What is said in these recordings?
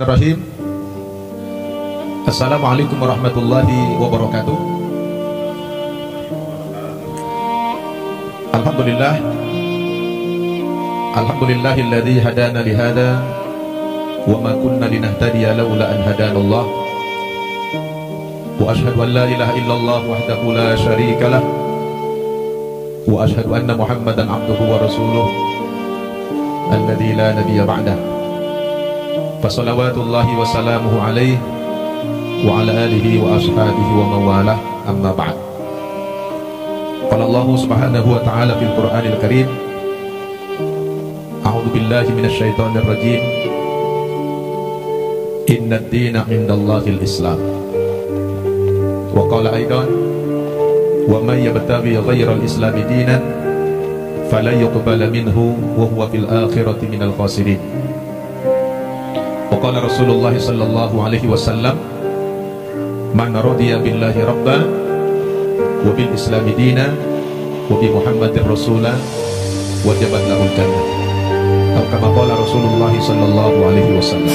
Ar-Rahim. Assalamualaikum warahmatullahi wabarakatuh. Alhamdulillah, alhamdulillahilladzi hadana lihada wa ma kunna linahtadiya laula an hadanallah, wa ashhadu an la ilaha illallah wahdahu la syarikalah, wa ashhadu anna muhammadan abduhu wa rasuluh alladzi la nabiyya ba'dah. Fasalawatullahi wasalamuhu alaih wa ala alihi wa ashabihi wa mawalah, amma ba'd. Qala Allah subhanahu wa ta'ala fil Qur'anil Karim, a'udhu billahi minash shaitanir rajim. Inna ad-dina indallahil islam. Wa qala aidan, wa man yabtaghi ghairal islami dinan falan yuqbala minhu wa huwa fil akhirati minal khasirin. Qala Rasulullah sallallahu alaihi wasallam, man radiya billahi rabban wa bil islam dinan wa bi muhammadin rasulan wa jabat lahul jannah, atau kama qala Rasulullah sallallahu alaihi wasallam.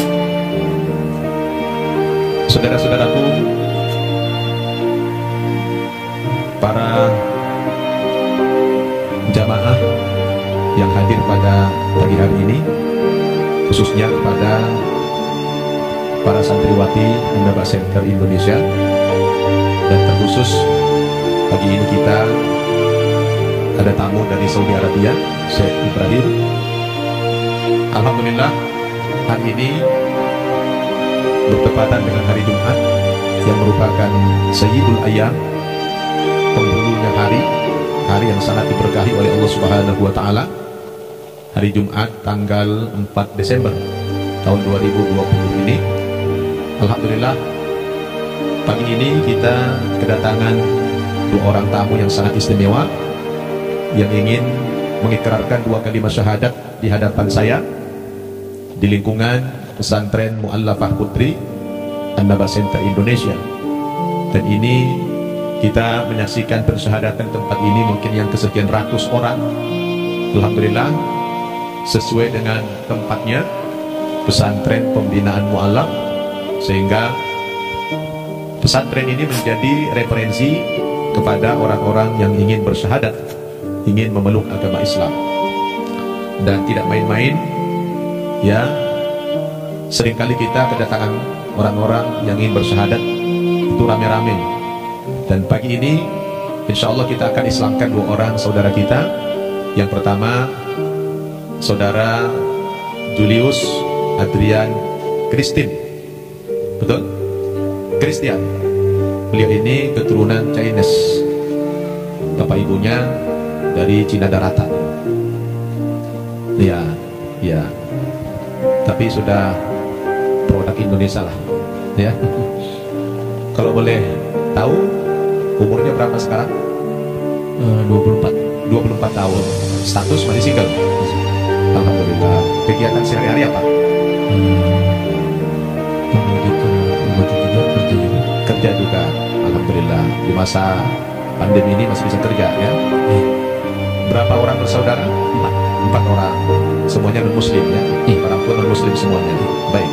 Saudara-saudaraku, para jamaah yang hadir pada pagi hari ini, khususnya kepada para santriwati Naba Center Indonesia, dan terkhusus pagi ini kita ada tamu dari Saudi Arabia, Syekh Ibrahim. Alhamdulillah, hari ini bertepatan dengan hari Jumat yang merupakan Sayyidul Ayyam, penghulunya hari yang sangat diberkahi oleh Allah Subhanahu wa taala, hari Jumat tanggal 4 Desember tahun 2020 ini. Alhamdulillah, pagi ini kita kedatangan dua orang tamu yang sangat istimewa, yang ingin mengikrarkan dua kalimat syahadat di hadapan saya di lingkungan pesantren Mu'allafah Putri Annaba Center Indonesia. Dan ini kita menyaksikan persyahadatan tempat ini mungkin yang kesekian ratus orang. Alhamdulillah, sesuai dengan tempatnya, pesantren pembinaan Mu'allaf, sehingga pesantren ini menjadi referensi kepada orang-orang yang ingin bersyahadat, ingin memeluk agama Islam. Dan tidak main-main ya, seringkali kita kedatangan orang-orang yang ingin bersyahadat itu rame-rame. Dan pagi ini insya Allah kita akan islamkan dua orang saudara kita. Yang pertama, saudara Julius Adrian Christine. Betul? Christian. Beliau ini keturunan Chinese, bapak ibunya dari Cina Daratan. Ya, ya. Tapi sudah produk Indonesia lah, ya. Kalau boleh tahu umurnya berapa sekarang? 24 tahun. Status masih single. Alhamdulillah. Kegiatan sehari-hari apa? Kerja juga, alhamdulillah. Di masa pandemi ini masih bisa kerja ya. Berapa orang bersaudara? Empat orang. Semuanya non-muslim ya. Orang pun non-muslim semuanya. Baik.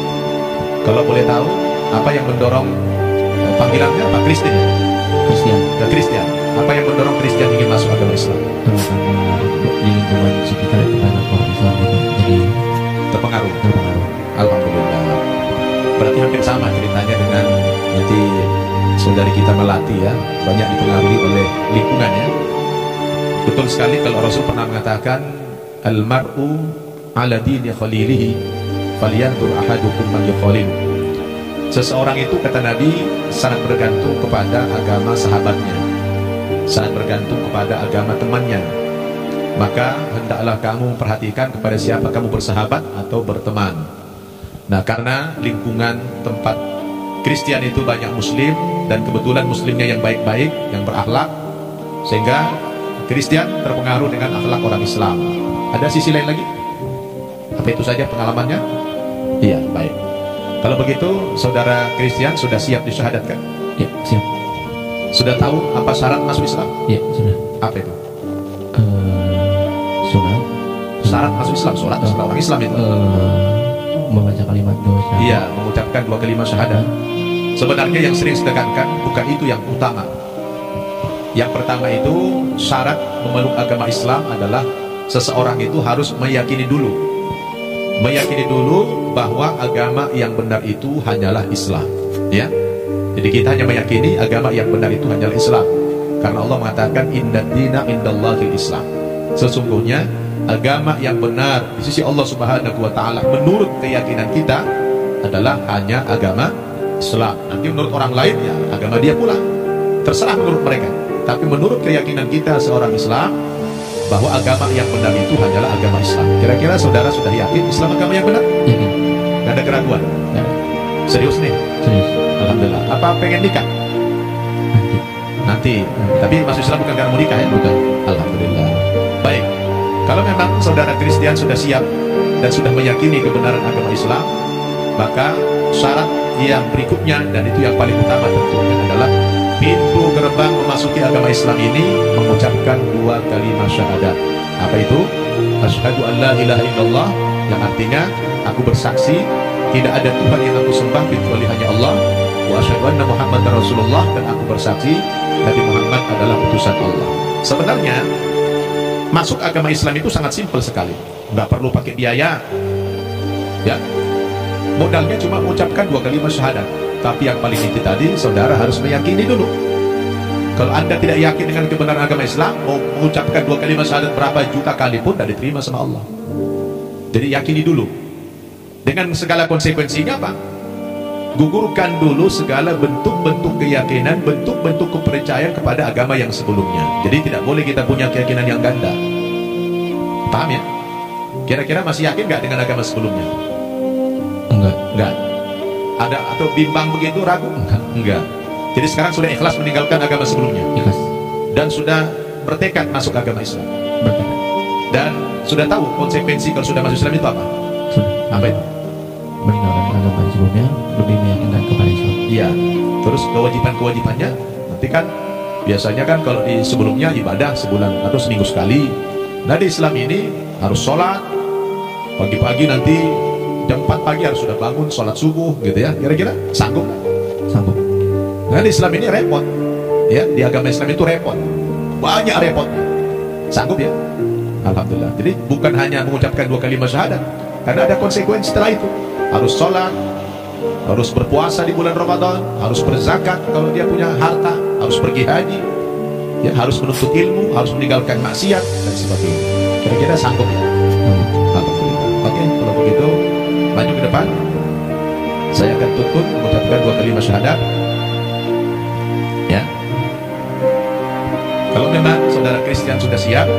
Kalau boleh tahu apa yang mendorong panggilannya apa? Kristen? Kristian. Ke Kristian. Apa yang mendorong Kristian ingin masuk agama Islam? Di lingkungan sekitar orang Islam jadi terpengaruh. Alhamdulillah. Berarti hampir sama ceritanya dengan nanti saudari kita Melati ya, banyak dipengaruhi oleh lingkungannya. Betul sekali kalau Rasul pernah mengatakan, Al-mar'u ala dini khalilihi falyandur ahadukum man yukhalil. Seseorang itu, kata Nabi, sangat bergantung kepada agama sahabatnya, sangat bergantung kepada agama temannya. Maka hendaklah kamu perhatikan kepada siapa kamu bersahabat atau berteman. Nah, karena lingkungan tempat Kristian itu banyak muslim, dan kebetulan muslimnya yang baik-baik, yang berakhlak, sehingga Kristian terpengaruh dengan akhlak orang Islam. Ada sisi lain lagi? Apa itu saja pengalamannya? Iya, baik. Kalau begitu saudara Christian sudah siap disyahadatkan? Ya, siap. Sudah tahu apa syarat masuk Islam? Ya, sudah. Apa itu? Sholat. Syarat masuk Islam, sholat setelah orang Islam itu? Membaca kalimat syahadat. Iya, mengucapkan dua kalimat syahadat. Sebenarnya yang sering sedekahkan bukan itu yang utama. Yang pertama itu syarat memeluk agama Islam adalah seseorang itu harus meyakini dulu bahwa agama yang benar itu hanyalah Islam, ya. Jadi kita hanya meyakini agama yang benar itu hanyalah Islam, karena Allah mengatakan innad dina indallahil Islam. Sesungguhnya agama yang benar di sisi Allah Subhanahu wa taala menurut keyakinan kita adalah hanya agama Islam. Nanti menurut orang lain ya agama dia pula, terserah menurut mereka. Tapi menurut keyakinan kita seorang Islam bahwa agama yang benar itu hanyalah agama Islam. Kira-kira saudara sudah yakin Islam agama yang benar? Yakin. Gak ada keraguan? Ya. Serius nih? Serius. Alhamdulillah. Apa pengen nikah? Nanti. Tapi masuk Islam bukan karena mau nikah ya? Bukan. Alhamdulillah. Baik. Kalau memang saudara Christian sudah siap dan sudah meyakini kebenaran agama Islam, maka syarat yang berikutnya dan itu yang paling utama tentunya adalah pintu gerbang memasuki agama Islam ini mengucapkan dua kalimat syahadat. Apa itu? Asyhadu an la ilaha illallah, yang artinya aku bersaksi tidak ada Tuhan yang aku sembah kecuali hanya Allah, wa asyhadu anna Muhammadar Rasulullah, dan aku bersaksi Nabi Muhammad adalah utusan Allah. Sebenarnya masuk agama Islam itu sangat simpel sekali, nggak perlu pakai biaya, ya. Modalnya cuma mengucapkan dua kalimat syahadat. Tapi yang paling inti tadi, saudara harus meyakini dulu. Kalau anda tidak yakin dengan kebenaran agama Islam, mau mengucapkan dua kalimat syahadat berapa juta kali pun tidak diterima sama Allah. Jadi yakini dulu, dengan segala konsekuensinya apa? Gugurkan dulu segala bentuk-bentuk keyakinan, bentuk-bentuk kepercayaan kepada agama yang sebelumnya. Jadi tidak boleh kita punya keyakinan yang ganda. Paham ya? Kira-kira masih yakin gak dengan agama sebelumnya? Enggak. Enggak ada atau bimbang begitu, ragu? Enggak. Jadi sekarang sudah ikhlas meninggalkan agama sebelumnya? Ikhlas. Dan sudah bertekad masuk agama Islam? Bertekad. Dan sudah tahu konsekuensi kalau sudah masuk Islam itu apa? Sudah. Apa itu? Meninggalkan agama sebelumnya, lebih meyakinkan kepada Islam. Iya. Terus kewajiban-kewajibannya nanti kan biasanya kan kalau di sebelumnya ibadah sebulan atau seminggu sekali. Nah di Islam ini harus sholat pagi-pagi, nanti jam 4 pagi harus sudah bangun sholat subuh gitu ya. Kira-kira sanggup? Sanggup. Nah di Islam ini repot ya, di agama Islam itu repot, banyak repot. Sanggup ya? Alhamdulillah. Jadi bukan hanya mengucapkan dua kalimat syahadat, karena ada konsekuensi setelah itu. Harus sholat, harus berpuasa di bulan Ramadan, harus berzakat kalau dia punya harta, harus pergi haji ya, harus menuntut ilmu, harus meninggalkan maksiat dan sebagainya. Kira-kira sanggup ya? Alhamdulillah. Oke, kalau begitu maju ke depan, saya akan tuntun mengucapkan dua kalimat syahadat ya. Kalau memang saudara Christian sudah siap,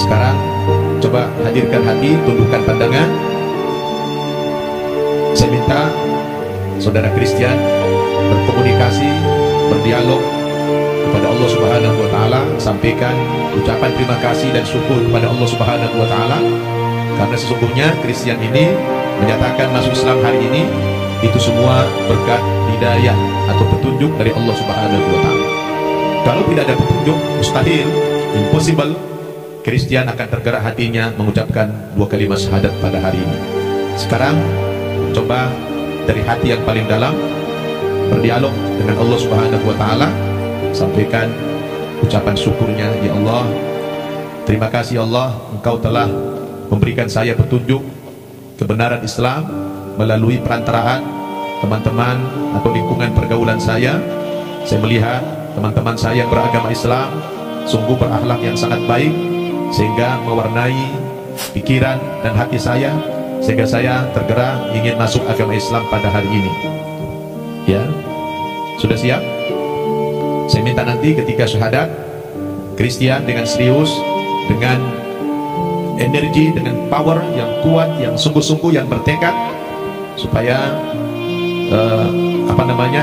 sekarang coba hadirkan hati, tundukkan pandangan. Saya minta saudara Christian berkomunikasi, berdialog kepada Allah Subhanahu wa taala, sampaikan ucapan terima kasih dan syukur kepada Allah Subhanahu wa taala. Karena sesungguhnya Christian ini menyatakan masuk Islam hari ini itu semua berkat hidayah atau petunjuk dari Allah Subhanahu wa taala. Kalau tidak ada petunjuk, mustahil, impossible, Christian akan tergerak hatinya mengucapkan dua kalimat syahadat pada hari ini. Sekarang coba dari hati yang paling dalam berdialog dengan Allah Subhanahu wa taala, sampaikan ucapan syukurnya. Ya Allah, terima kasih Allah, Engkau telah memberikan saya petunjuk kebenaran Islam melalui perantaraan teman-teman atau lingkungan pergaulan saya. Saya melihat teman-teman saya yang beragama Islam sungguh berakhlak yang sangat baik, sehingga mewarnai pikiran dan hati saya, sehingga saya tergerak ingin masuk agama Islam pada hari ini. Ya, sudah siap? Saya minta nanti ketika syahadat, Christian dengan serius, dengan energi, dengan power yang kuat, yang sungguh-sungguh, yang bertekad, supaya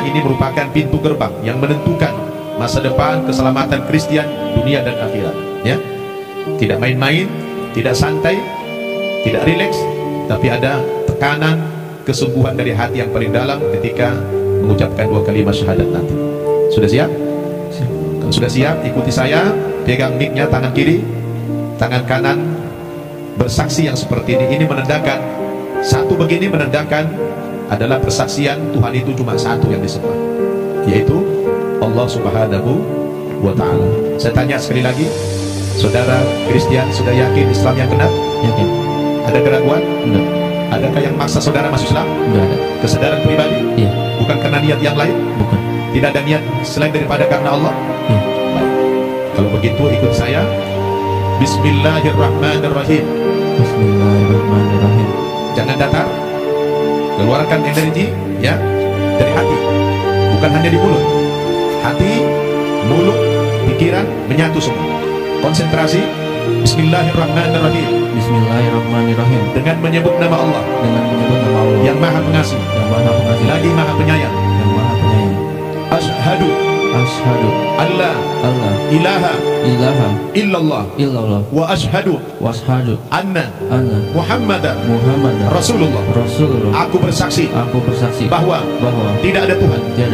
ini merupakan pintu gerbang yang menentukan masa depan keselamatan Christian dunia dan akhirat ya. Tidak main-main, tidak santai, tidak rileks, tapi ada tekanan, kesungguhan dari hati yang paling dalam ketika mengucapkan dua kalimat syahadat nanti. Sudah siap? Kalau sudah siap, ikuti saya. Pegang mic-nya tangan kiri, tangan kanan bersaksi yang seperti ini. Ini menandakan satu, begini menandakan adalah persaksian Tuhan itu cuma satu yang disembah, yaitu Allah Subhanahu wa Ta'ala. Saya tanya sekali lagi, saudara Kristian sudah yakin Islam yang benar? Yakin. Ada keraguan? Enggak. Adakah yang maksa saudara masuk Islam? Enggak ada. Kesadaran pribadi? Iya. Bukan karena niat yang lain? Bukan. Tidak ada niat selain daripada karena Allah? Iya. Baik. Kalau begitu ikut saya. Bismillahirrahmanirrahim. Bismillahirrahmanirrahim. Jangan datar. Keluarkan energi, ya, dari hati. Bukan hanya di mulut. Hati, mulut, pikiran menyatu semua. Konsentrasi. Bismillahirrahmanirrahim. Bismillahirrahmanirrahim. Dengan menyebut nama Allah. Dengan menyebut nama Allah. Yang Maha Pengasih. Yang Maha Pengasih. Lagi Maha Penyayang. Yang Maha Penyayang. Asyhadu. Asyhadu. Allah. Allah. Ilaha. Ilaha. Illallah. Illallah. Wa asyhadu. Wa asyhadu. Anna. Anna. Muhammadan. Muhammadan. Rasulullah. Rasulullah. Aku bersaksi. Aku bersaksi. Bahwa. Bahwa. Tidak ada Tuhan. Tidak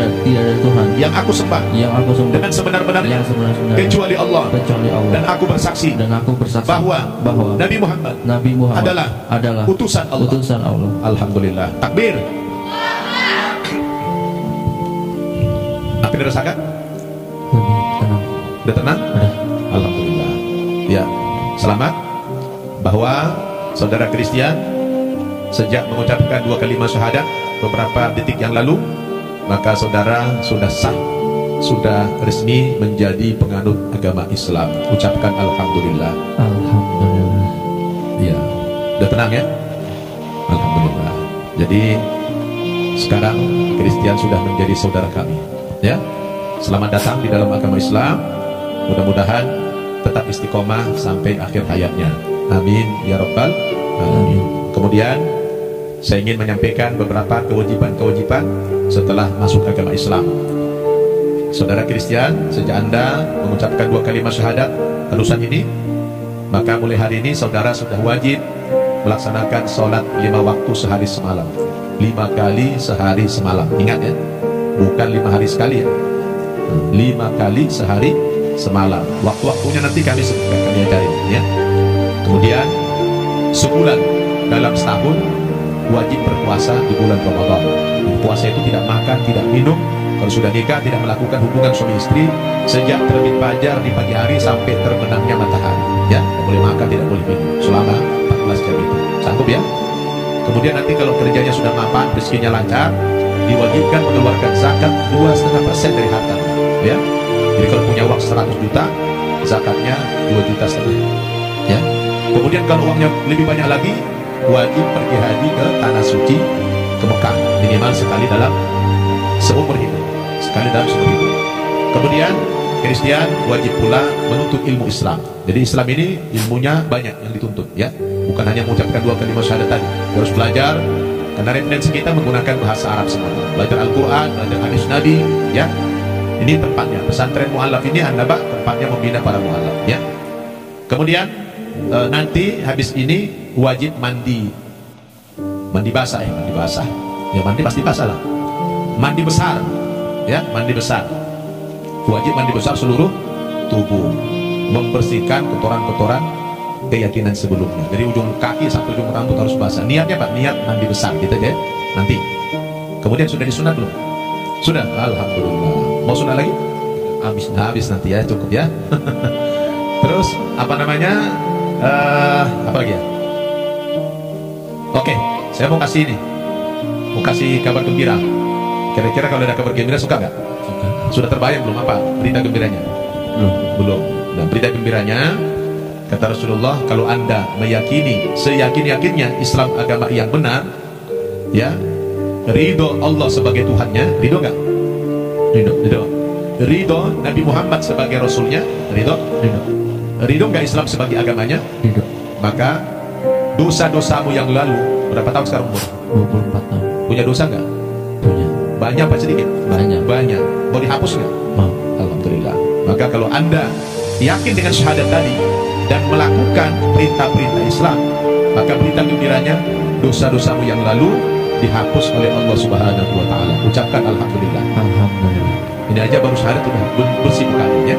ada Tuhan. Yang aku sembah. Yang aku sembah. Dengan sebenar-benarnya. Kecuali Allah. Kecuali Allah. Dan aku bersaksi. Dan aku bersaksi. Bahwa. Bahwa. Nabi Muhammad. Nabi Muhammad. Adalah. Adalah. Utusan Allah. Utusan Allah. Alhamdulillah. Takbir. Apa yang dirasakan? Tenang. Udah tenang? Udah. Alhamdulillah. Ya, selamat. Bahwa saudara Kristian sejak mengucapkan dua kalimat syahadat beberapa detik yang lalu, maka saudara sudah sah, sudah resmi menjadi penganut agama Islam. Ucapkan Alhamdulillah. Alhamdulillah. Ya, udah tenang ya? Alhamdulillah. Jadi sekarang Kristian sudah menjadi saudara kami. Ya, selamat datang di dalam agama Islam. Mudah-mudahan tetap istiqomah sampai akhir hayatnya. Amin ya Rabbal Alamin. Kemudian saya ingin menyampaikan beberapa kewajiban-kewajiban setelah masuk agama Islam. Saudara Kristian, sejak Anda mengucapkan dua kalimat syahadat terusan ini, maka mulai hari ini saudara sudah wajib melaksanakan sholat 5 waktu sehari semalam. 5 kali sehari semalam. Ingat ya, bukan 5 hari sekali ya, 5 kali sehari semalam. Waktu-waktunya nanti kami ajarin ya. Kemudian sebulan dalam setahun wajib berpuasa di bulan Ramadan. Puasa itu tidak makan, tidak minum. Kalau sudah nikah tidak melakukan hubungan suami istri sejak terbit fajar di pagi hari sampai terbenamnya matahari. Ya, tidak boleh makan, tidak boleh minum selama 14 jam itu. Sanggup ya? Kemudian nanti kalau kerjanya sudah mapan, rezekinya lancar, diwajibkan mengeluarkan zakat 2,5% dari harta ya. Jadi kalau punya uang 100 juta, zakatnya 2,5 juta ya. Kemudian kalau uangnya lebih banyak lagi, wajib pergi haji ke tanah suci, ke Mekah, minimal sekali dalam seumur hidup. Sekali dalam seumur hidup. Kemudian Kristian wajib pula menuntut ilmu Islam. Jadi Islam ini ilmunya banyak yang dituntut ya. Bukan hanya mengucapkan dua kalimat syahadat tadi. Harus belajar. Karena referensi kita menggunakan bahasa Arab semua. Belajar Al-Quran, belajar hadis Nabi ya. Ini tempatnya. Pesantren mu'alaf ini Annaba, tempatnya membina para mu'alaf ya. Kemudian nanti habis ini wajib mandi. Mandi basah ya, mandi basah. Ya mandi pasti basah lah. Mandi besar ya, mandi besar. Wajib mandi besar seluruh tubuh. Membersihkan kotoran-kotoran keyakinan sebelumnya, dari ujung kaki sampai ujung rambut harus basah. Niatnya Pak, niat mandi besar kita gitu, ya, nanti. Kemudian sudah disunat belum? Sudah, Alhamdulillah. Mau sunat lagi? Habis nanti ya, cukup ya. Terus, apa namanya, apa lagi ya? Oke, saya mau kasih ini, mau kasih kabar gembira. Kira-kira kalau ada kabar gembira suka nggak? Suka. Sudah terbayang belum apa berita gembiranya? Belum. Nah, berita gembiranya, kata Rasulullah, kalau Anda meyakini seyakin-yakinnya Islam agama yang benar ya, ridho Allah sebagai Tuhannya, ridho nggak? Ridho Nabi Muhammad sebagai Rasulnya, ridho nggak Islam sebagai agamanya? Ridho. Maka dosa-dosamu yang lalu, berapa tahun sekarang umur? 24 tahun. Punya dosa nggak? Punya. Banyak apa sedikit? Banyak. Mau dihapus nggak? Mau. Alhamdulillah. Maka kalau Anda yakin dengan syahadat tadi dan melakukan perintah-perintah Islam, maka berita gembiranya dosa-dosamu yang lalu dihapus oleh Allah Subhanahu wa Ta'ala. Ucapkan alhamdulillah. Alhamdulillah. Ini aja baru syahadat udah bersih mukanya.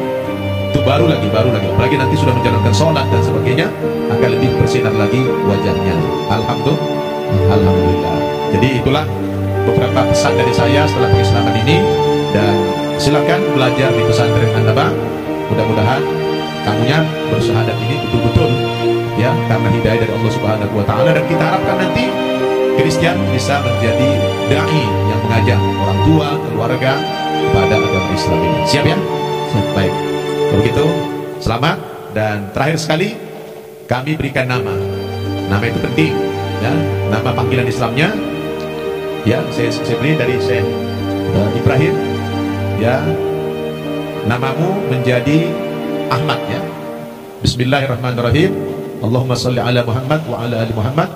Itu baru lagi. Apalagi nanti sudah menjalankan sholat dan sebagainya, akan lebih bersinar lagi wajahnya. Alhamdulillah. Jadi itulah beberapa pesan dari saya setelah pengislaman ini, dan silakan belajar di pesantren Annaba. Mudah-mudahan kamunya bersyahadat ini betul-betul ya, karena hidayah dari Allah Subhanahu wa Ta'ala, dan kita harapkan nanti Christian bisa menjadi dai yang mengajak orang tua, keluarga kepada agama Islam ini. Siap ya? Siap. Baik. Kalau begitu, selamat, dan terakhir sekali kami berikan nama. Nama itu penting ya, nama panggilan Islamnya. Ya, saya beri dari Syekh Ibrahim. Ya, namamu menjadi Ahmad ya. Bismillahirrahmanirrahim. Allahumma salli ala Muhammad wa ala ali Muhammad.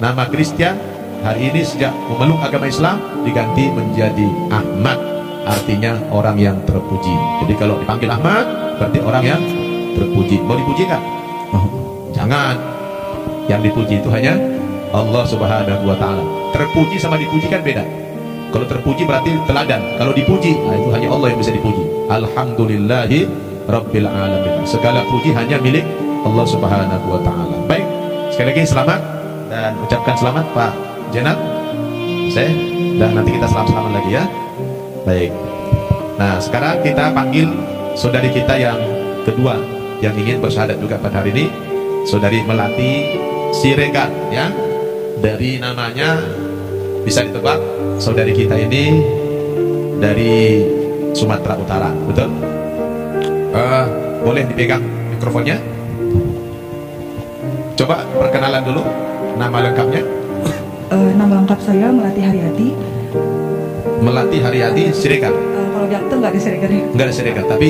Nama Christian hari ini sejak memeluk agama Islam diganti menjadi Ahmad, artinya orang yang terpuji. Jadi kalau dipanggil Ahmad berarti orang yang terpuji. Mau dipuji nggak? Jangan. Yang dipuji itu hanya Allah Subhanahu wa Ta'ala. Terpuji sama dipuji kan beda. Kalau terpuji berarti teladan, kalau dipuji, nah itu hanya Allah yang bisa dipuji. Alhamdulillahi Rabbil Alamin. Segala puji hanya milik Allah Subhanahu wa Ta'ala. Baik, sekali lagi selamat, dan ucapkan selamat Pak Jenat, saya, dan nanti kita selamat lagi ya. Baik. Nah sekarang kita panggil saudari kita yang kedua yang ingin bersyahadat juga pada hari ini, saudari Melati Siregar ya. Dari namanya bisa ditebak, saudari kita ini dari Sumatera Utara, betul? Boleh dipegang mikrofonnya? Coba perkenalan dulu, nama lengkapnya. Nama lengkap saya Melati Hariati. Melati Hariati Siregar. Kalau di akte nggak ada Siregar ya? Nggak ada Siregar, tapi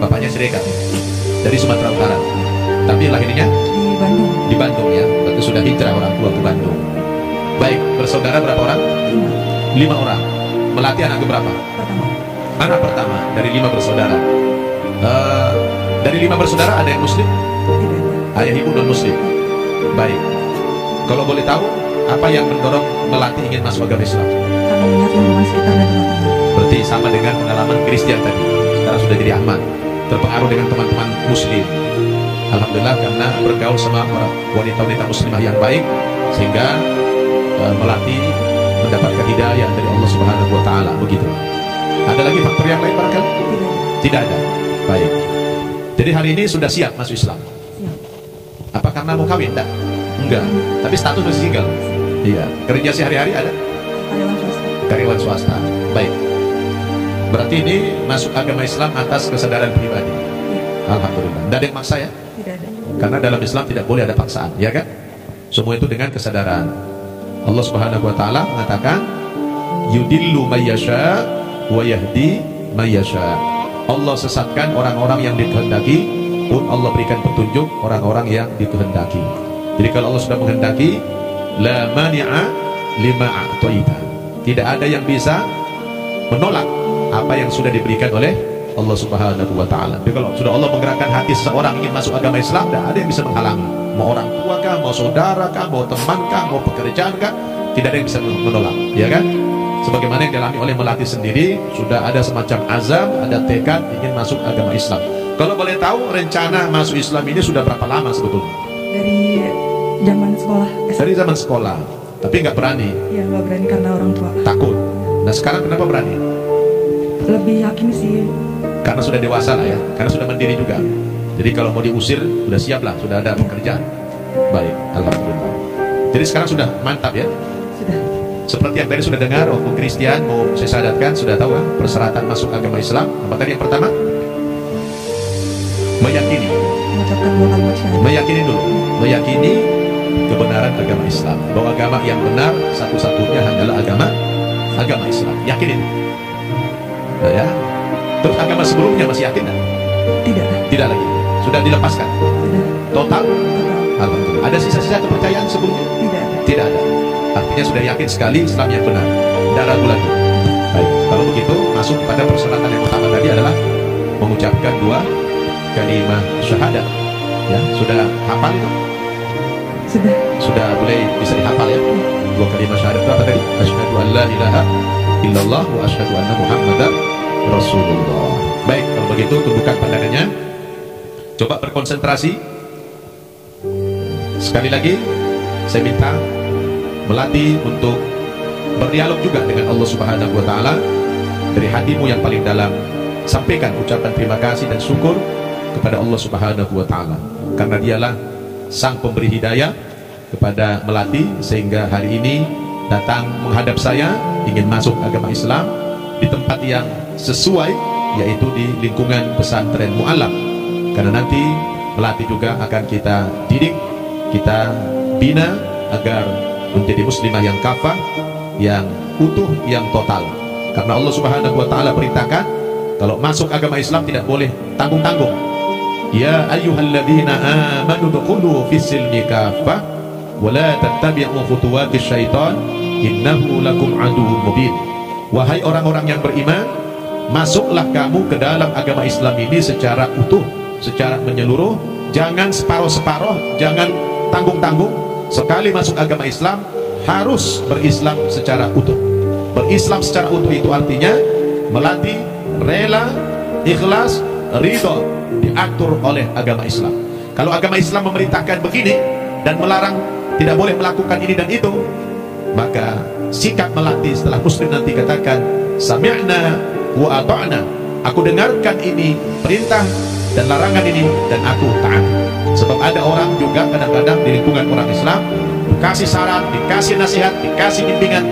bapaknya Siregar dari Sumatera Utara. Tapi lahirnya di Bandung. Di Bandung ya, berarti sudah hijrah orang tua ke Bandung. Baik, bersaudara berapa orang? 5 orang. Melati anak berapa? Pertama. Anak pertama dari 5 bersaudara. Dari 5 bersaudara ada yang muslim? Tidak. Ayah ibu non muslim. Baik. Kalau boleh tahu, apa yang mendorong Melati ingin masuk agama Islam? Karena melihat lingkungan sekitar dan teman-teman. Berarti sama dengan pengalaman Christian tadi. Sekarang sudah jadi Ahmad, terpengaruh dengan teman-teman muslim. Alhamdulillah karena bergaul sama wanita-wanita muslimah yang baik, sehingga Melati mendapatkan hidayah dari Allah Subhanahu wa Ta'ala. Begitu. Ada lagi faktor yang lain barangkali? Tidak ada. Baik. Jadi hari ini sudah siap masuk Islam. Apa karena mau kawin? Tidak. Enggak. Tapi status masih single. Iya. Kerja sehari-hari ada? Karyawan swasta. Baik. Berarti ini masuk agama Islam atas kesadaran pribadi. Alhamdulillah. Tidak ada yang maksa ya? Tidak ada. Karena dalam Islam tidak boleh ada paksaan, ya kan? Semua itu dengan kesadaran. Allah Subhanahu wa Ta'ala mengatakan yudillu mayyasha wa yahdi mayyasha. Allah sesatkan orang-orang yang dikehendaki, pun Allah berikan petunjuk orang-orang yang dikehendaki. Jadi kalau Allah sudah menghendaki, la mani'a lima a'taita, tidak ada yang bisa menolak apa yang sudah diberikan oleh Allah Subhanahu wa Ta'ala. Jadi kalau sudah Allah menggerakkan hati seseorang ingin masuk agama Islam, tidak ada yang bisa menghalangi. Mau orang tua kah, mau saudara kah, mau teman kah, mau pekerjaan kah, tidak ada yang bisa menolak, ya kan? Sebagaimana yang dialami oleh Melati sendiri, sudah ada semacam azam, ada tekad ingin masuk agama Islam. Kalau boleh tahu, rencana masuk Islam ini sudah berapa lama sebetulnya? Dari zaman sekolah. Dari zaman sekolah, tapi nggak berani. Iya, nggak berani karena orang tua. Takut. Nah sekarang kenapa berani? Lebih yakin sih. Karena sudah dewasa lah ya, karena sudah mandiri juga. Jadi kalau mau diusir, sudah siap lah, sudah ada pekerjaan. Baik, alhamdulillah. Jadi sekarang sudah mantap ya? Sudah. Seperti yang tadi sudah dengar, waktu Christian mau saya sadarkan, sudah tahu kan persyaratan masuk agama Islam. Apa tadi yang pertama? Meyakini. Meyakini dulu. Meyakini kebenaran agama Islam. Bahwa agama yang benar satu-satunya hanyalah agama Islam. Yakinin. Nah, ya. Terus agama sebelumnya masih yakin kan? Tidak. Tidak lagi. Sudah dilepaskan? Tidak. Total? Total. Alhamdulillah. Ada sisa-sisa kepercayaan sebelumnya? Tidak. Tidak ada. Artinya sudah yakin sekali Islam yang benar. Tidak ragu lagi. Baik. Kalau begitu masuk pada persyaratan yang pertama tadi adalah mengucapkan 2 kalimat syahadat. Ya, sudah hafal itu? Sudah. Sudah boleh bisa dihafal ya? dua kalimat syahadat itu apa tadi? Asyhadu an la ilaha illallah wa asyhadu anna Muhammadan Rasulullah. Baik, kalau begitu tundukkan pandangannya. Coba berkonsentrasi. Sekali lagi saya minta Melati untuk berdialog juga dengan Allah Subhanahu wa taala. Dari hatimu yang paling dalam sampaikan ucapan terima kasih dan syukur kepada Allah Subhanahu wa taala, karena dialah sang pemberi hidayah kepada Melati sehingga hari ini datang menghadap saya ingin masuk agama Islam di tempat yang sesuai, yaitu di lingkungan pesantren Mu'alam. Karena nanti Melati juga akan kita didik, kita bina agar menjadi muslimah yang kafah, yang utuh, yang total. Karena Allah Subhanahu wa taala perintahkan kalau masuk agama Islam tidak boleh tanggung-tanggung. Ya ayyuhalladzina amanu dukhulu fis-silmi kafah wa la tattabi'u khutuwatisy syaitan innahu lakum aduwwum mubin. Wahai orang-orang yang beriman, masuklah kamu ke dalam agama Islam ini secara utuh, secara menyeluruh, jangan separoh-separoh, jangan tanggung-tanggung. Sekali masuk agama Islam harus berislam secara utuh. Berislam secara utuh itu artinya Melati rela, ikhlas, ridho diatur oleh agama Islam. Kalau agama Islam memerintahkan begini dan melarang tidak boleh melakukan ini dan itu, maka sikap Melati setelah muslim nanti katakan sami'na wa ata'na, aku dengarkan ini perintah dan larangan ini dan aku taat. Sebab ada orang juga kadang-kadang di lingkungan orang Islam dikasih saran, dikasih nasihat, dikasih bimbingan,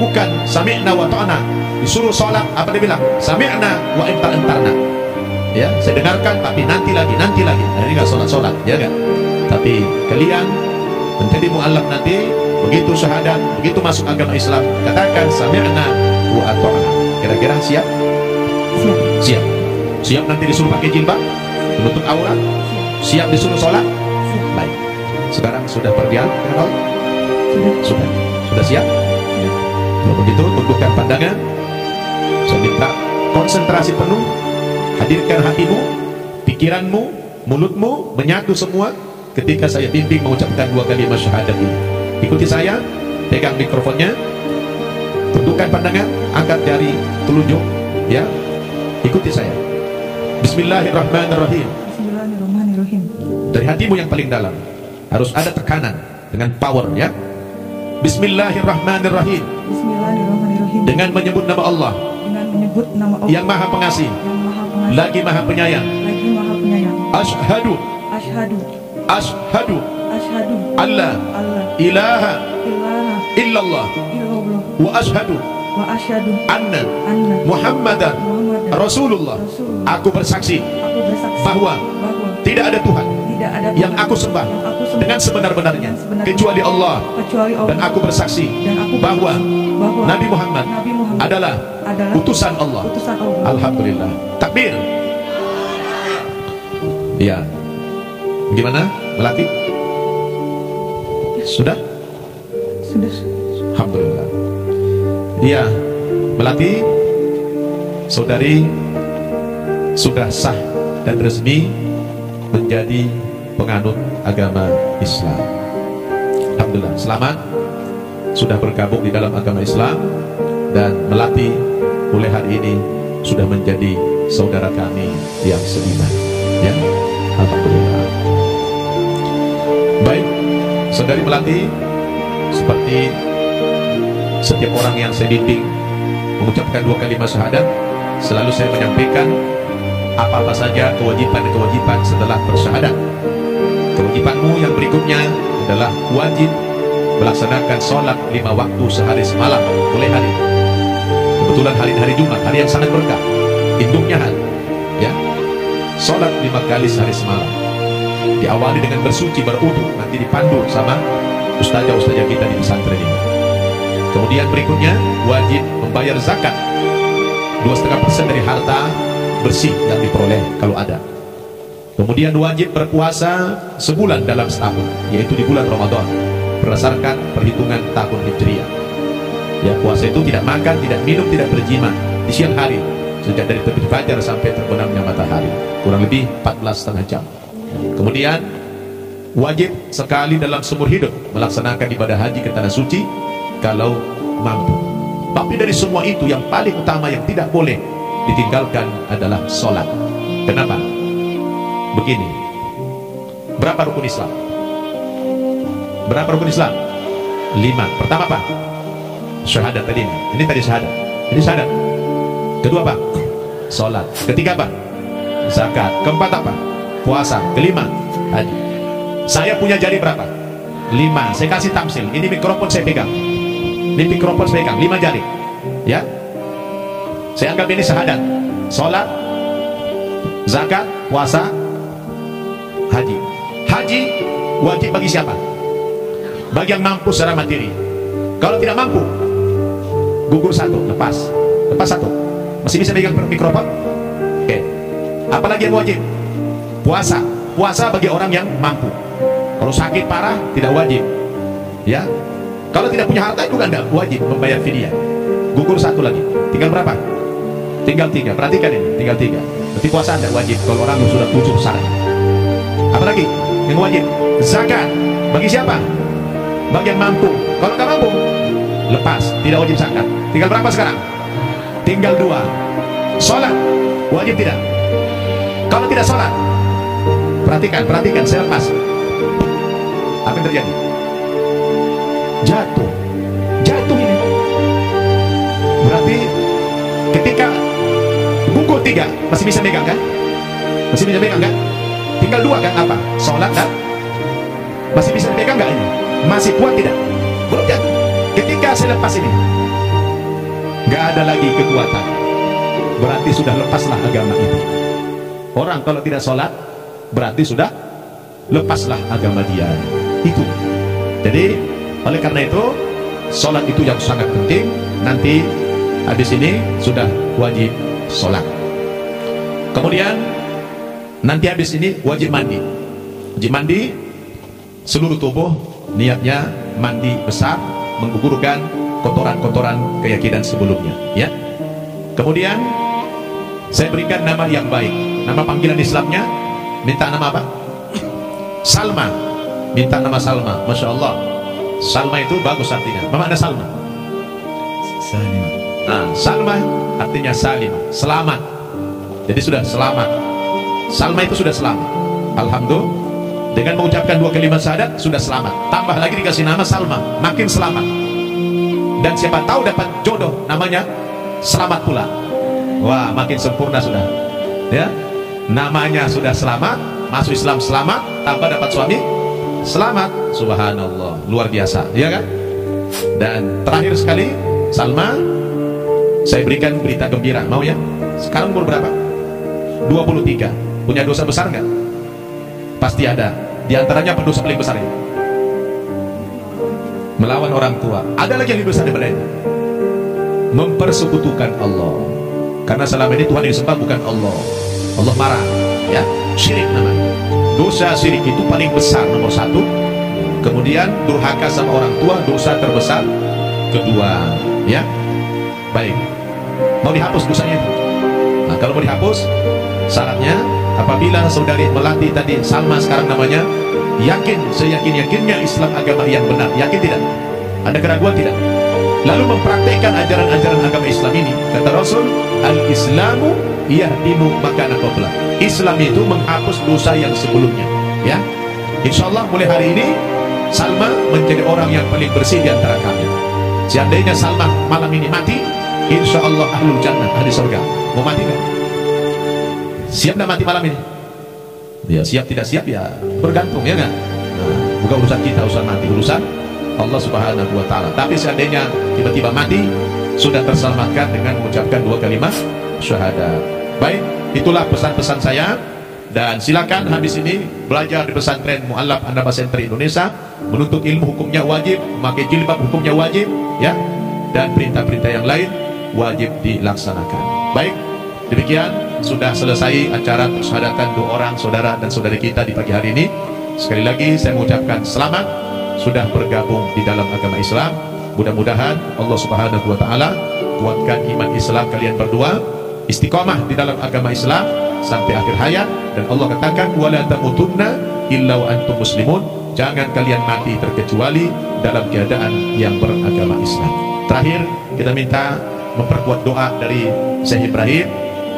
bukan sami'na wa ta'na. Disuruh sholat apa dia bilang? Sami'na wa imtarna. Ya, saya dengarkan tapi nanti lagi. Hari nggak sholat-sholat, ya kan? Tapi kalian menjadi mu'allaf nanti begitu syahadat, begitu masuk agama Islam katakan sami'na wa ta'na. Kira-kira siap? Siap. Siap nanti disuruh pakai jilbab? Menutup aurat? Siap disuruh sholat? Baik. Sekarang sudah berdialog dengan Allah? Sudah. Sudah siap? Kalau begitu tundukkan pandangan. Saya minta konsentrasi penuh. Hadirkan hatimu, pikiranmu, mulutmu menyatu semua ketika saya bimbing mengucapkan dua kalimat syahadat ini. Ikuti saya, pegang mikrofonnya. Tundukkan pandangan, angkat jari telunjuk, ya. Ikuti saya. Bismillahirrahmanirrahim. Bismillahirrahmanirrahim. Dari hatimu yang paling dalam harus ada tekanan dengan power, ya. Bismillahirrahmanirrahim. Bismillahirrahmanirrahim. Dengan menyebut nama Allah. Dengan menyebut nama Allah. Yang Maha Pengasih. Yang Maha Pengasih. Lagi Maha Penyayang. Lagi Maha Penyayang. Asyhadu. Asyhadu. Asyhadu. Asyhadu. Allah. Allah. Ilaha. Ilaha. Illallah. Illallah. Wa asyhadu. Wa asyhadu. Anna. Anna. Muhammadan. Rasulullah. Aku bersaksi bahwa tidak ada Tuhan yang aku sembah dengan sebenar-benarnya kecuali Allah, dan aku bersaksi bahwa Nabi Muhammad adalah utusan Allah. Alhamdulillah. Takbir. Ya. Gimana Melati? Sudah? Sudah. Alhamdulillah. Ya, Melati, saudari sudah sah dan resmi menjadi penganut agama Islam. Alhamdulillah, selamat sudah bergabung di dalam agama Islam. Dan Melati mulai hari ini sudah menjadi saudara kami yang seiman, ya. Alhamdulillah. Baik, saudari Melati, seperti setiap orang yang saya bimbing mengucapkan dua kalimat syahadat, selalu saya menyampaikan apa-apa saja kewajiban-kewajiban setelah bersyahadat. Kewajibanmu yang berikutnya adalah wajib melaksanakan sholat 5 waktu sehari semalam mulai hari. Kebetulan hari ini hari Jumat, hari yang sangat berkah, induknya hari, ya. Sholat 5 kali sehari semalam. Diawali dengan bersuci, berwudu, nanti dipandu sama ustazah-ustazah kita di pesantren ini. Kemudian berikutnya wajib membayar zakat 2,5% dari harta bersih yang diperoleh kalau ada. Kemudian wajib berpuasa sebulan dalam setahun, yaitu di bulan Ramadan berdasarkan perhitungan tahun Hijriah. Ya, puasa itu tidak makan, tidak minum, tidak berjima di siang hari sejak dari terbit fajar sampai terbenamnya matahari, kurang lebih 14,5 jam. Kemudian wajib sekali dalam seumur hidup melaksanakan ibadah haji ke tanah suci kalau mampu. Tapi dari semua itu yang paling utama yang tidak boleh ditinggalkan adalah sholat. Kenapa? Begini, berapa rukun Islam? Berapa rukun Islam? 5. Pertama apa? Syahadat tadi. Ini tadi syahadat. Ini syahadat. Kedua apa? Sholat. Ketiga apa? Zakat. Keempat apa? Puasa. Kelima haji. Saya punya jari berapa? 5. Saya kasih tamsil. Ini mikrofon saya pegang. Ini mikrofon saya pegang. 5 jari. Ya. Saya anggap ini syahadat. Sholat, zakat, puasa, haji. Haji wajib bagi siapa? Bagi yang mampu secara materi. Kalau tidak mampu, gugur 1, lepas. Lepas 1. Masih bisa pegang mikrofon? Oke. Apalagi yang wajib? Puasa. Puasa bagi orang yang mampu. Kalau sakit parah, tidak wajib. Ya. Kalau tidak punya harta juga tidak wajib membayar fidyah. Gugur 1 lagi. Tinggal berapa? Tinggal 3. Perhatikan ini, tinggal 3. Berarti puasa tidak wajib kalau orang sudah 7 syarat. Apalagi yang wajib? Zakat. Bagi siapa? Bagi yang mampu. Kalau nggak mampu, lepas, tidak wajib zakat. Tinggal berapa sekarang? Tinggal 2. Sholat wajib tidak? Kalau tidak sholat, perhatikan, saya lepas, apa yang terjadi? Jatuh ini. Berarti ketika gugur 3, masih bisa megang kan? Tinggal 2 kan? Apa? Sholat kan? Masih bisa megang nggak ini? Masih kuat tidak? Belum jatuh. Ketika saya lepas ini, nggak ada lagi kekuatan. Berarti sudah lepaslah agama itu. Orang kalau tidak sholat, berarti sudah lepaslah agama dia. Itu. Jadi oleh karena itu, sholat itu yang sangat penting. Nanti habis ini sudah wajib sholat. Kemudian nanti habis ini wajib mandi. Wajib mandi seluruh tubuh. Niatnya mandi besar, menggugurkan kotoran-kotoran keyakinan sebelumnya, ya. Kemudian saya berikan nama yang baik. Nama panggilan Islamnya minta nama apa? Salma. Minta nama Salma. Masya Allah, Salma itu bagus artinya. Mama ada Salma? Salima. Nah, Salma artinya salim, selamat. Jadi sudah selamat. Salma itu sudah selamat. Alhamdulillah. Dengan mengucapkan 2 kalimat syahadat sudah selamat. Tambah lagi dikasih nama Salma, makin selamat. Dan siapa tahu dapat jodoh namanya Selamat pula. Wah, makin sempurna sudah. Ya, namanya sudah selamat, masuk Islam selamat, tambah dapat suami selamat. Subhanallah, luar biasa, ya kan? Dan terakhir sekali, Salma, saya berikan berita gembira, mau ya? Sekarang umur berapa? 23. Punya dosa besar nggak? Pasti ada. Di antaranya pendosa paling besar ini, melawan orang tua. Ada lagi yang lebih besar daripada ini, mempersekutukan Allah. Karena selama ini Tuhan yang disembah bukan Allah. Allah marah, ya, syirik namanya. Dosa syirik itu paling besar, nomor 1. Kemudian durhaka sama orang tua, dosa terbesar kedua, ya. Baik, mau dihapus dosanya itu? Nah, kalau mau dihapus, syaratnya apabila saudari Melati tadi, Salma sekarang namanya, yakin seyakin-yakinnya Islam agama yang benar. Yakin tidak? Ada keraguan tidak? Lalu mempraktekkan ajaran-ajaran agama Islam ini. Kata Rasul, al-Islamu yahdimu makana qablah. Islam itu menghapus dosa yang sebelumnya, ya. Insya Allah mulai hari ini Salma menjadi orang yang paling bersih di antara kami. Seandainya Salma malam ini mati, insya Allah ahlul jannah, ahli surga. Mau mati kan? Siap tidak mati malam ini? Ya, siap tidak siap ya bergantung, ya kan? Nah, bukan urusan kita, urusan mati, urusan Allah Subhanahu wa ta'ala. Tapi seandainya tiba-tiba mati, sudah terselamatkan dengan mengucapkan 2 kalimat syahadat. Baik, itulah pesan-pesan saya. Dan silakan habis ini belajar di pesantren Mu'allaf Annaba Center Indonesia. Menuntut ilmu hukumnya wajib, memakai jilbab hukumnya wajib, ya. Dan perintah-perintah yang lain wajib dilaksanakan. Baik, demikian sudah selesai acara persyahadatan 2 orang saudara dan saudari kita di pagi hari ini. Sekali lagi saya mengucapkan selamat sudah bergabung di dalam agama Islam. Mudah-mudahan Allah Subhanahu wa ta'ala kuatkan iman Islam kalian berdua, istiqomah di dalam agama Islam sampai akhir hayat. Dan Allah katakan, wala tamutunna illa wa antum muslimun. Jangan kalian mati terkecuali dalam keadaan yang beragama Islam. Terakhir, kita minta memperkuat doa dari Syekh Ibrahim,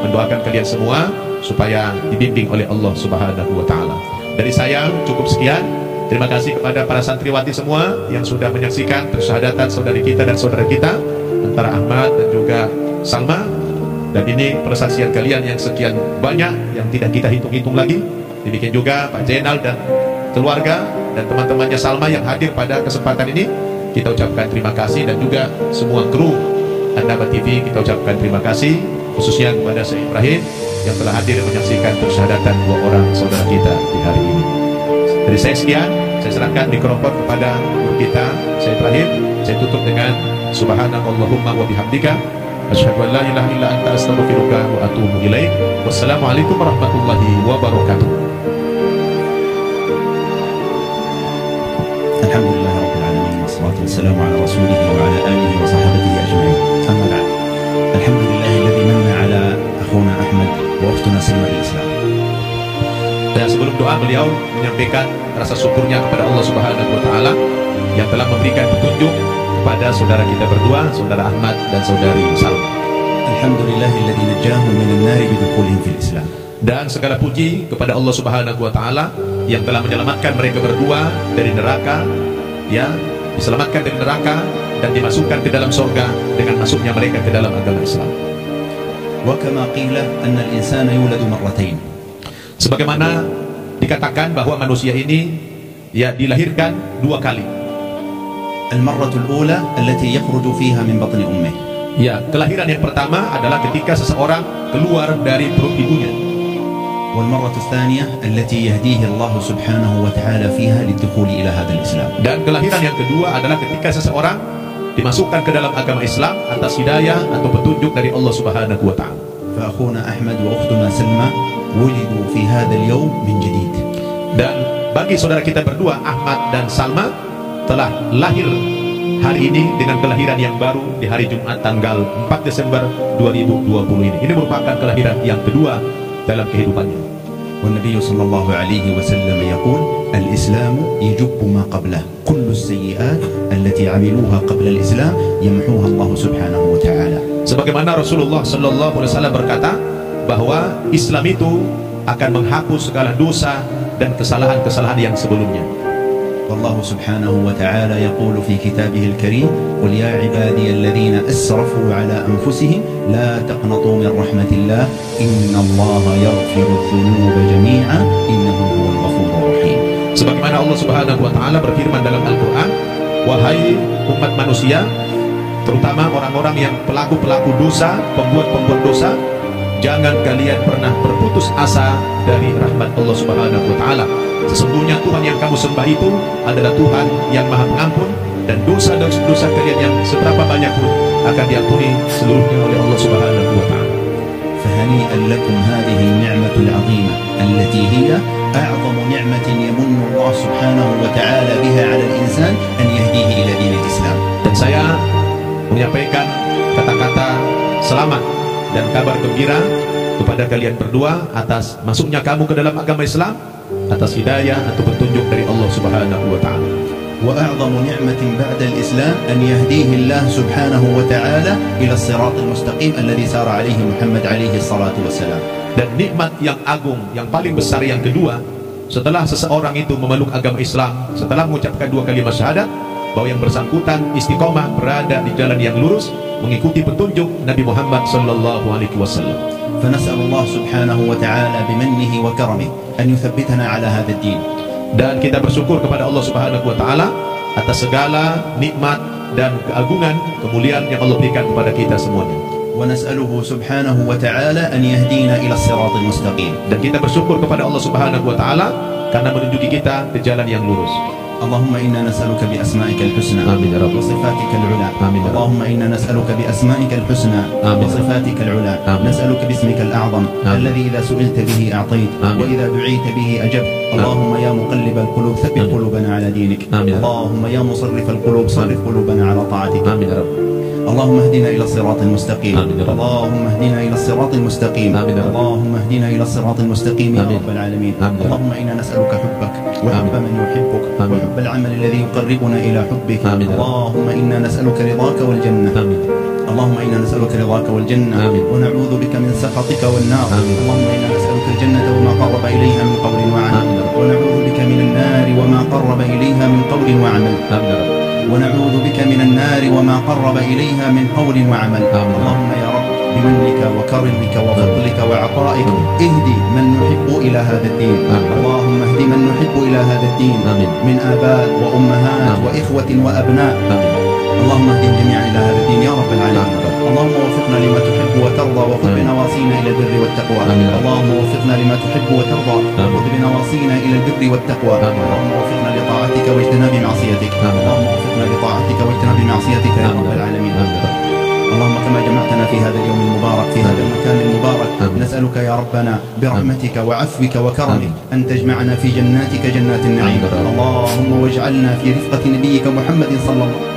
mendoakan kalian semua supaya dibimbing oleh Allah Subhanahu wa taala. Dari saya cukup sekian. Terima kasih kepada para santriwati semua yang sudah menyaksikan persyahadatan saudari kita dan saudara kita antara Ahmad dan juga Salma. Dan ini persaksian kalian yang sekian banyak yang tidak kita hitung-hitung lagi. Demikian juga Pak Jenal dan keluarga dan teman-temannya Salma yang hadir pada kesempatan ini, kita ucapkan terima kasih. Dan juga semua kru Annaba TV kita ucapkan terima kasih, khususnya kepada Syekh Ibrahim yang telah hadir menyaksikan persyahadatan dua orang saudara kita di hari ini. Dari saya sekian, saya serahkan mikrofon kepada guru kita Syekh Ibrahim. Saya tutup dengan subhanakallahumma wa bihamdika asyhadu an la ilaha illa anta astaghfiruka wa atubu ilaik. Wassalamualaikum warahmatullahi wabarakatuh. Alhamdulillah rabbil alamin wassalatu wassalamu ala rasulih wa ala alihi wa sahbihi ajmain. Amma ba'd. Alhamdulillahilladzi manna ala akhuna Ahmad wa ukhtuna Salma bil Islam. Dan sebelum doa beliau menyampaikan rasa syukurnya kepada Allah Subhanahu wa taala yang telah memberikan petunjuk kepada saudara kita berdua, saudara Ahmad dan saudari Salma. Alhamdulillahilladzi najahum minan nar bidukhulihim fil Islam. Dan segala puji kepada Allah Subhanahu wa taala yang telah menyelamatkan mereka berdua dari neraka, ya, diselamatkan dari neraka dan dimasukkan ke dalam surga dengan masuknya mereka ke dalam agama Islam. Wa kama qila anna al-insana yuladu marratain. Sebagaimana dikatakan bahwa manusia ini ya dilahirkan dua kali. Al-marratul ula allati yakhruju fiha min batni ummih. Ya, kelahiran yang pertama adalah ketika seseorang keluar dari perut ibunya. Wal marratul tsaniyah allati yahdihi Allah subhanahu wa ta'ala fiha lidukhuli ila hadzal Islam. Dan kelahiran yang kedua adalah ketika seseorang dimasukkan ke dalam agama Islam atas hidayah atau petunjuk dari Allah Subhanahu wa taala. Fa akhuna Ahmad wa ukhtuna Salma wulidu fi hadzal yawm min jadid. Dan bagi saudara kita berdua Ahmad dan Salma telah lahir hari ini dengan kelahiran yang baru di hari Jumat tanggal 4 Desember 2020 ini. Ini merupakan kelahiran yang kedua dalam kehidupannya. والنبي صلى الله عليه وسلم يقول الإسلام يجب ما قبله كل السيئات التي عملوها قبل الإسلام يمحوها الله سبحانه وتعالى. Sebagaimana Rasulullah sallallahu alaihi wasallam berkata bahwa Islam itu akan menghapus segala dosa dan kesalahan-kesalahan yang sebelumnya. Allah subhanahu wa ta'ala yaqulu fi kitabihil karim qul ya ibadiyalladzina asrafu ala anfusihim la taqnatu min rahmatillah innallaha yaghfirudz dzunuba jami'a innahu huwal ghafurur rahim. Sebagaimana Allah subhanahu wa ta'ala berfirman dalam Al-Qur'an, wahai umat manusia, terutama orang-orang yang pelaku-pelaku dosa, pembuat-pembuat dosa, jangan kalian pernah berputus asa dari rahmat Allah subhanahu wa ta'ala. Sesungguhnya Tuhan yang kamu sembah itu adalah Tuhan yang maha pengampun, dan dosa-dosa kalian yang seberapa banyak pun akan diampuni seluruhnya oleh Allah Subhanahu wa taala. Fahani'an lakum hadhihi ni'matul 'azimah allati hiya a'zamu ni'matin yamunnu Allah Subhanahu wa taala biha 'ala al-insan an yahdihi ila dinil Islam. Dan saya menyampaikan kata-kata selamat dan kabar gembira kepada kalian berdua atas masuknya kamu ke dalam agama Islam atas hidayah atau petunjuk dari Allah Subhanahu wa taala. Wa a'zamu ni'matin ba'da al-Islam an yahdihi Allah Subhanahu wa taala ila as-siratal mustaqim alladhi sara 'alaihi Muhammad 'alaihi salatu wassalam. Dan nikmat yang agung yang paling besar yang kedua setelah seseorang itu memeluk agama Islam, setelah mengucapkan dua kalimat syahadat bahwa yang bersangkutan istiqomah berada di jalan yang lurus mengikuti petunjuk Nabi Muhammad sallallahu alaihi wasallam. فنسأل الله سبحانه وتعالى بمنه وكرمه أن يثبتنا على هذا الدين. Dan kita bersyukur kepada Allah Subhanahu wa taala atas segala nikmat dan keagungan kemuliaan yang Allah berikan kepada kita semuanya. Wa nas'aluhu subhanahu wa ta'ala an yahdina ila as-siratal mustaqim. Dan kita bersyukur kepada Allah Subhanahu wa taala karena menunjuki kita ke jalan yang lurus. اللهم إنا نسألك بأسمائك الحسنى وصفاتك العلى اللهم إنا نسألك بأسمائك الحسنى وصفاتك العلى نسألك باسمك الأعظم الذي إذا سئلت به أعطيت وإذا دعيت به أجبت اللهم يا مقلب القلوب ثبت قلوبنا على دينك اللهم يا مصرف القلوب صرف قلوبنا على طاعتك اللهم اهدنا إلى الصراط المستقيم اللهم اهدنا إلى الصراط المستقيم اللهم اهدنا إلى الصراط المستقيم يا رب العالمين اللهم إنا نسألك حبك وحب من يحبك وحب العمل الذي يقربنا إلى حبك اللهم إنا نسألك رضاك والجنة اللهم إنا نسألك رضاك والجنة ونعوذ بك من سخطك والنار اللهم إنا نسألك الجنة وما قرب إليها من قول وعمل ونعوذ بك من النار وما قرب إليها من قول وعمل ونعوذ بك من النار وما قرب إليها من قول وعمل اللهم يا رب بمنك وكرمك وفضلك وعطائك اهدي من نحب إلى هذا الدين اللهم اهدي من نحب إلى هذا الدين من آباء وأمهات وإخوة وأبناء اللهم اهدي الجميع إلى هذا الدين يا رب العالمين اللهم وفقنا لما تحب وترضى وخذ بنواصينا إلى البر والتقوى اللهم وفقنا لما تحب وترضى وخذ بنواصينا إلى البر والتقوى اللهم وفقنا لطاعتك واجتناب معصيتك اللهم وفقنا لطاعتك واجتناب معصيتك يا رب العالمين اللهم كما جمعتنا في هذا اليوم المبارك في هذا المكان المبارك نسألك يا ربنا برحمتك وعفوك وكرمك أن تجمعنا في جناتك جنات النعيم اللهم واجعلنا في رفقة نبيك محمد صلى الله عليه وسلم